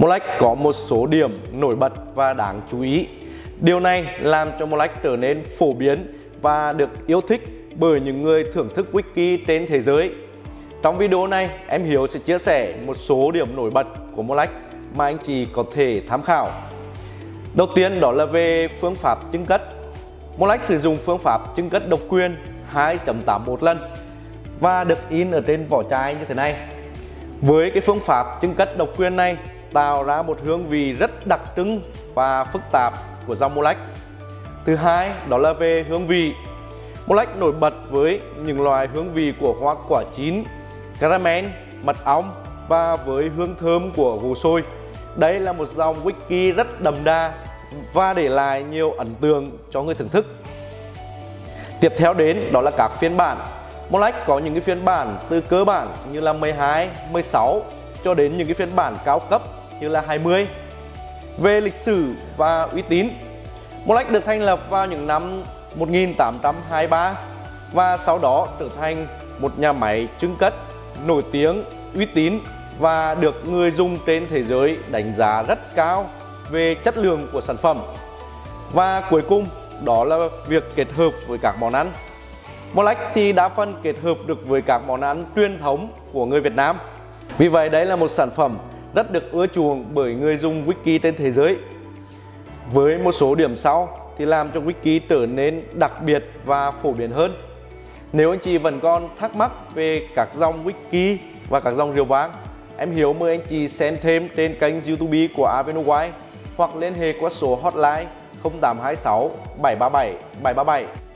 Mortlach có một số điểm nổi bật và đáng chú ý. Điều này làm cho Mortlach trở nên phổ biến và được yêu thích bởi những người thưởng thức whisky trên thế giới. Trong video này, em Hiếu sẽ chia sẻ một số điểm nổi bật của Mortlach mà anh chị có thể tham khảo. Đầu tiên đó là về phương pháp chưng cất. Mortlach sử dụng phương pháp chưng cất độc quyền 2.81 lần và được in ở trên vỏ chai như thế này. Với cái phương pháp chưng cất độc quyền này tạo ra một hương vị rất đặc trưng và phức tạp của dòng Mortlach. Thứ hai đó là về hương vị. Mortlach nổi bật với những loài hương vị của hoa quả chín, caramel, mật ong và với hương thơm của gừng sôi. Đây là một dòng whisky rất đậm đà và để lại nhiều ấn tượng cho người thưởng thức. Tiếp theo đến đó là các phiên bản. Mortlach có những cái phiên bản từ cơ bản như là 12, 16 cho đến những cái phiên bản cao cấp như là 20. Về lịch sử và uy tín, Mortlach được thành lập vào những năm 1823 và sau đó trở thành một nhà máy chưng cất nổi tiếng, uy tín và được người dùng trên thế giới đánh giá rất cao về chất lượng của sản phẩm. Và cuối cùng đó là việc kết hợp với các món ăn. Mortlach thì đa phần kết hợp được với các món ăn truyền thống của người Việt Nam. Vì vậy đấy là một sản phẩm rất được ưa chuộng bởi người dùng whisky trên thế giới. Với một số điểm sau thì làm cho whisky trở nên đặc biệt và phổ biến hơn. Nếu anh chị vẫn còn thắc mắc về các dòng whisky và các dòng rượu vang, em Hiếu mời anh chị xem thêm trên kênh YouTube của Avino Wines hoặc liên hệ qua số hotline 0826 737 737.